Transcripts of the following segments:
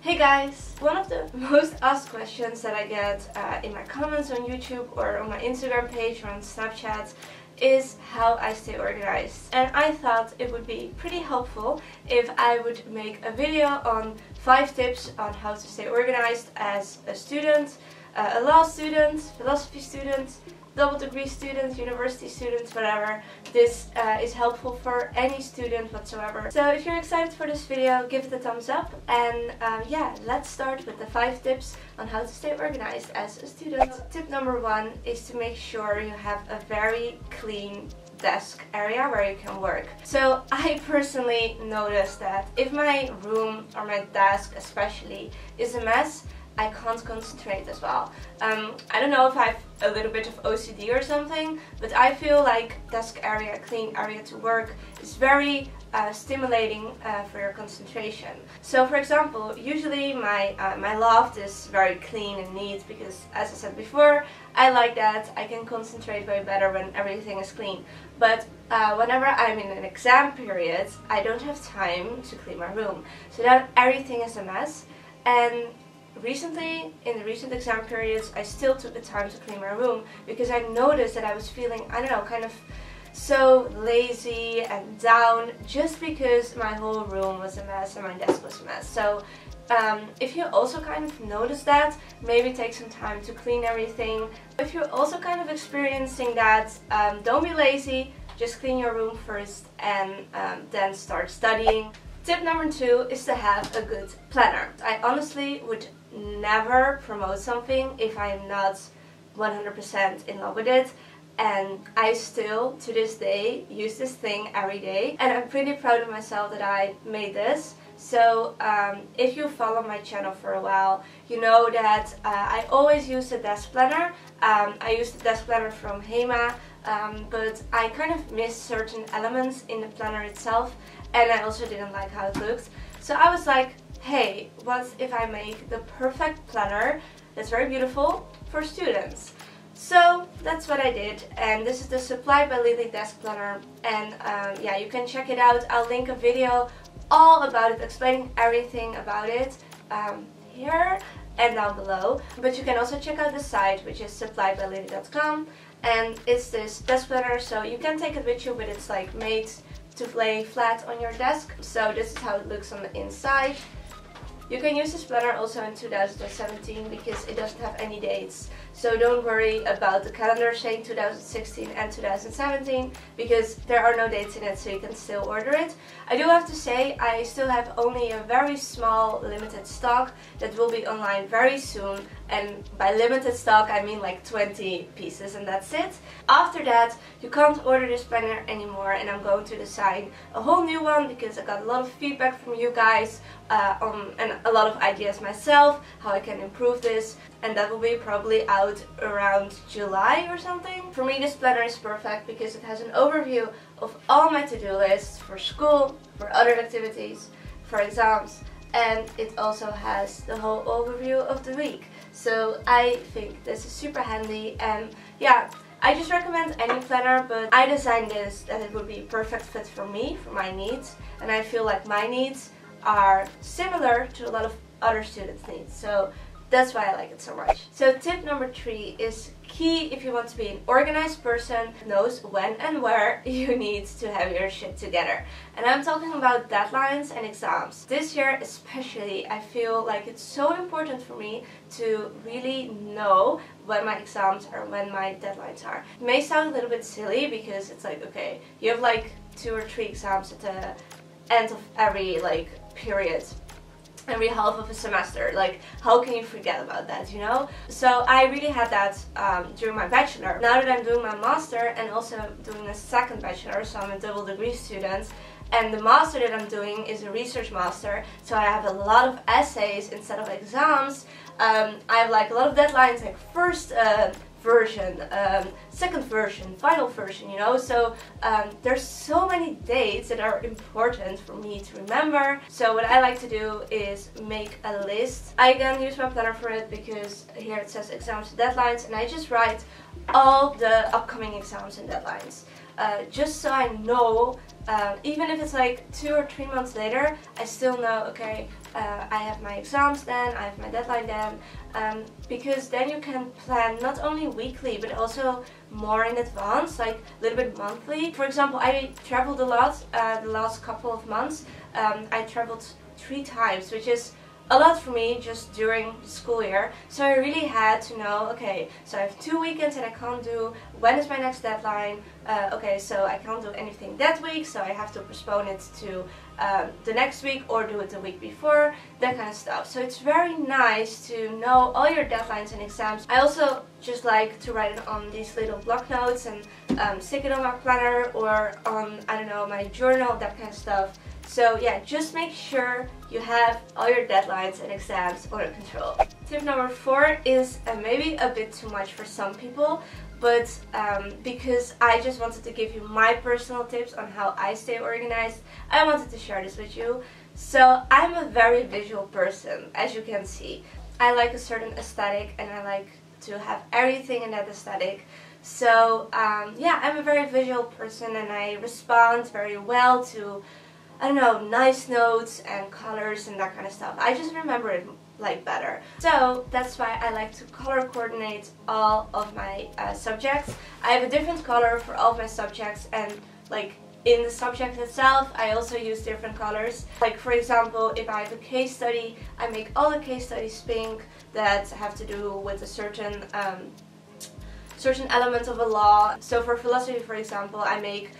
Hey guys! One of the most asked questions that I get in my comments on YouTube or on my Instagram page or on Snapchat is how I stay organized, and I thought it would be pretty helpful if I would make a video on 5 tips on how to stay organized as a student, a law student, philosophy student, double degree student, university student, whatever. This is helpful for any student whatsoever. So if you're excited for this video, give it a thumbs up, and yeah, let's start with the 5 tips on how to stay organized as a student. Tip number 1 is to make sure you have a very clean desk area where you can work. So I personally noticed that if my room or my desk especially is a mess, I can't concentrate as well. I don't know if I have a little bit of OCD or something, but I feel like desk area, clean area to work is very stimulating for your concentration. So for example, usually my loft is very clean and neat because, as I said before, I like that. I can concentrate way better when everything is clean. But whenever I'm in an exam period, I don't have time to clean my room. So then everything is a mess. And recently, in the recent exam periods, I still took the time to clean my room because I noticed that I was feeling, I don't know, kind of so lazy and down just because my whole room was a mess and my desk was a mess. So if you also kind of notice that, maybe take some time to clean everything. If you're also kind of experiencing that, don't be lazy, just clean your room first and then start studying. Tip number 2 is to have a good planner. I honestly would never promote something if I'm not 100% in love with it, and I still to this day use this thing every day, and I'm pretty proud of myself that I made this. So if you follow my channel for a while, you know that I always use a desk planner. I use the desk planner from HEMA, but I kind of missed certain elements in the planner itself, and I also didn't like how it looked. So I was like, hey, what if I make the perfect planner that's very beautiful for students? So that's what I did, and this is the Supplied by Lily desk planner, and yeah, you can check it out. I'll link a video all about it, explaining everything about it here and down below, but you can also check out the site, which is supplybylily.com, and it's this desk planner, so you can take it with you, but it's like made to lay flat on your desk. So this is how it looks on the inside. You can use this planner also in 2017 because it doesn't have any dates. So don't worry about the calendar saying 2016 and 2017 because there are no dates in it, so you can still order it. I do have to say I still have only a very small limited stock that will be online very soon, and by limited stock I mean like 20 pieces and that's it. After that you can't order this planner anymore, and I'm going to design a whole new one because I got a lot of feedback from you guys and a lot of ideas myself how I can improve this, and that will be probably out around July or something. For me this planner is perfect because it has an overview of all my to-do lists for school, for other activities, for exams, and it also has the whole overview of the week. So I think this is super handy, and yeah, I just recommend any planner, but I designed this that it would be a perfect fit for me, for my needs, and I feel like my needs are similar to a lot of other students' needs, so that's why I like it so much. So tip number 3 is key if you want to be an organized person who knows when and where you need to have your shit together. And I'm talking about deadlines and exams. This year especially, I feel like it's so important for me to really know when my exams are, when my deadlines are. It may sound a little bit silly because it's like, okay, you have like 2 or 3 exams at the end of every like period, every half of a semester. Like, how can you forget about that, you know? So I really had that during my bachelor. Now that I'm doing my master and also doing a second bachelor, so I'm a double degree student, and the master that I'm doing is a research master, so I have a lot of essays instead of exams. I have like a lot of deadlines, like first version, second version, final version, you know. So there's so many dates that are important for me to remember. So what I like to do is make a list. I can use my planner for it because here it says exams and deadlines, and I just write all the upcoming exams and deadlines. Just so I know, even if it's like 2 or 3 months later, I still know, okay, I have my exams then, I have my deadline then, because then you can plan not only weekly but also more in advance, like a little bit monthly. For example, I traveled a lot the last couple of months. I traveled 3 times, which is a lot for me just during the school year, so I really had to know, okay, so I have 2 weekends that I can't do, when is my next deadline, okay, so I can't do anything that week, so I have to postpone it to the next week or do it the week before, that kind of stuff. So it's very nice to know all your deadlines and exams. I also just like to write it on these little block notes and stick it on my planner or on, I don't know, my journal, that kind of stuff. So yeah, just make sure you have all your deadlines and exams under control. Tip number 4 is maybe a bit too much for some people, but because I just wanted to give you my personal tips on how I stay organized, I wanted to share this with you. So I'm a very visual person, as you can see. I like a certain aesthetic and I like to have everything in that aesthetic. So yeah, I'm a very visual person and I respond very well to, I don't know, nice notes and colors and that kind of stuff. I just remember it like better. So that's why I like to color coordinate all of my subjects. I have a different color for all of my subjects, and like in the subject itself I also use different colors. Like for example, if I have a case study, I make all the case studies pink that have to do with a certain elements of a law. So for philosophy, for example, I make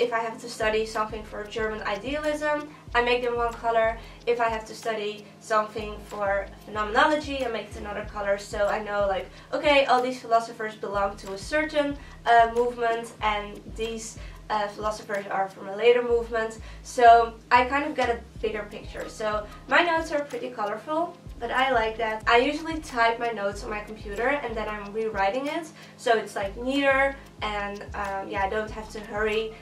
if I have to study something for German idealism, I make them one color. If I have to study something for phenomenology, I make it another color. So I know, like, okay, all these philosophers belong to a certain movement, and these philosophers are from a later movement. So I kind of get a bigger picture. So my notes are pretty colorful, but I like that. I usually type my notes on my computer and then I'm rewriting it, so it's like neater, and yeah, I don't have to hurry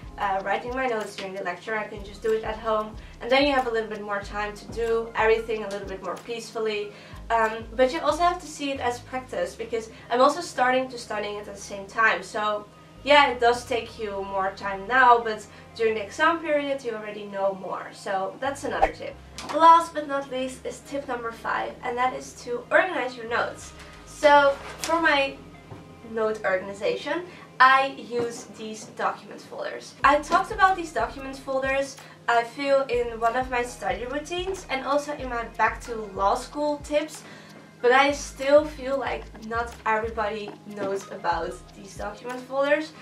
writing my notes during the lecture. I can just do it at home, and then you have a little bit more time to do everything a little bit more peacefully. But you also have to see it as practice, because I'm also starting to studying it at the same time. So yeah, it does take you more time now, but during the exam period you already know more. So that's another tip. Last but not least is tip number 5, and that is to organize your notes. So for my note organization, I use these document folders. I talked about these document folders, I feel, in one of my study routines and also in my back to law school tips. But I still feel like not everybody knows about these document folders.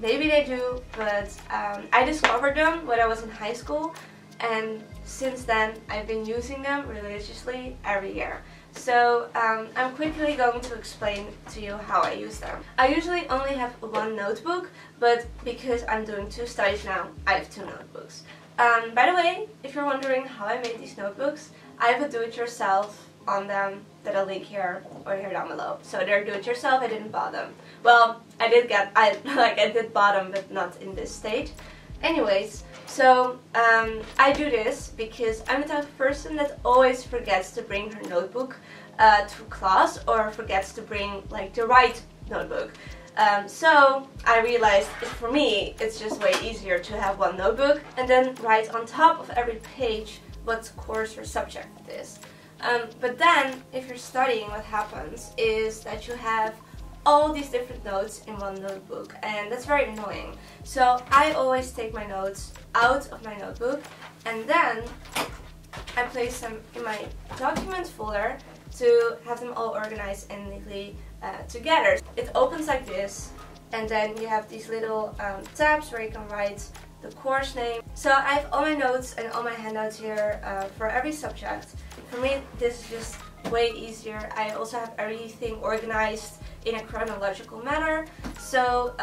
Maybe they do, but I discovered them when I was in high school, and since then I've been using them religiously every year. So I'm quickly going to explain to you how I use them. I usually only have one notebook, but because I'm doing 2 studies now, I have 2 notebooks. By the way, if you're wondering how I made these notebooks, I have a do-it-yourself on them that I'll link here or here down below. So they're do-it-yourself. I didn't buy them. Well, I did buy them, but not in this stage. Anyways, so I do this because I'm the type of person that always forgets to bring her notebook to class, or forgets to bring like the right notebook. So I realized for me it's just way easier to have one notebook and then write on top of every page what course or subject it is. But then, if you're studying, what happens is that you have all these different notes in one notebook, and that's very annoying. So I always take my notes out of my notebook, and then I place them in my document folder to have them all organized and neatly together. It opens like this, and then you have these little tabs where you can write the course name. So I have all my notes and all my handouts here for every subject. For me, this is just way easier. I also have everything organized in a chronological manner. So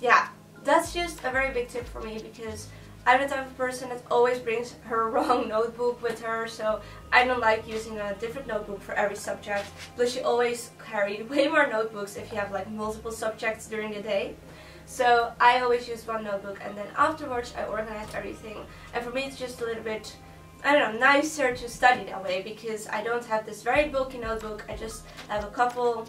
yeah, that's just a very big tip for me, because I'm the type of person that always brings her wrong notebook with her, so I don't like using a different notebook for every subject. Plus you always carry way more notebooks if you have like multiple subjects during the day. So I always use one notebook, and then afterwards I organize everything. And for me it's just a little bit, I don't know, nicer to study that way, because I don't have this very bulky notebook. I just have a couple,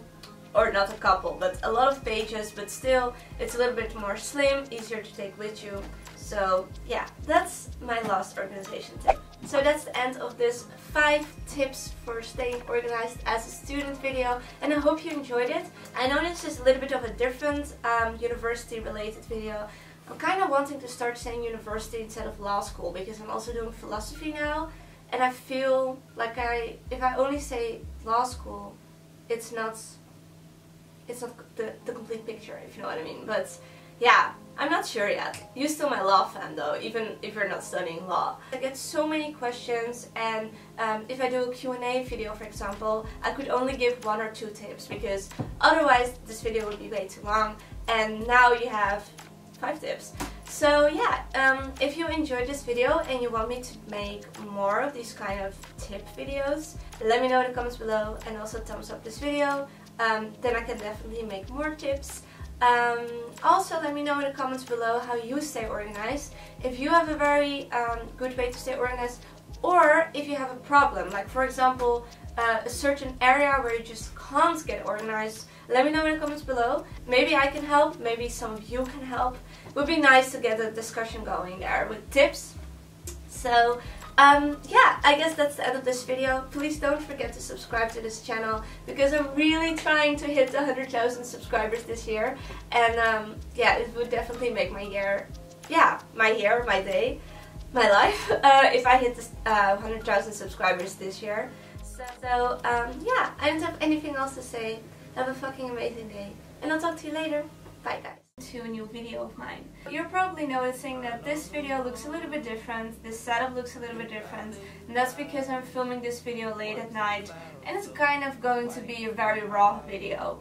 or not a couple, but a lot of pages, but still it's a little bit more slim, easier to take with you. So yeah, that's my last organization tip. So that's the end of this 5 tips for staying organized as a student video, and I hope you enjoyed it. I know this is a little bit of a different university related video. I'm kind of wanting to start saying university instead of law school, because I'm also doing philosophy now, and I feel like if I only say law school, it's not the complete picture, if you know what I mean. But yeah, I'm not sure yet. You're still my law fan though, even if you're not studying law. I get so many questions, and if I do a Q&A video, for example, I could only give 1 or 2 tips, because otherwise this video would be way too long, and now you have 5 tips. So yeah, if you enjoyed this video and you want me to make more of these kind of tip videos, let me know in the comments below, and also thumbs up this video. Then I can definitely make more tips. Also let me know in the comments below how you stay organized, if you have a very good way to stay organized, or if you have a problem, like for example a certain area where you just can't get organized. Let me know in the comments below. Maybe I can help, maybe some of you can help. It would be nice to get a discussion going there with tips. So yeah, I guess that's the end of this video. Please don't forget to subscribe to this channel, because I'm really trying to hit 100,000 subscribers this year, and yeah, it would definitely make my year, my day, my life, if I hit 100,000 subscribers this year. So yeah, I don't have anything else to say. Have a fucking amazing day, and I'll talk to you later. Bye guys. To a new video of mine. You're probably noticing that this video looks a little bit different, this setup looks a little bit different, and that's because I'm filming this video late at night, and it's kind of going to be a very raw video.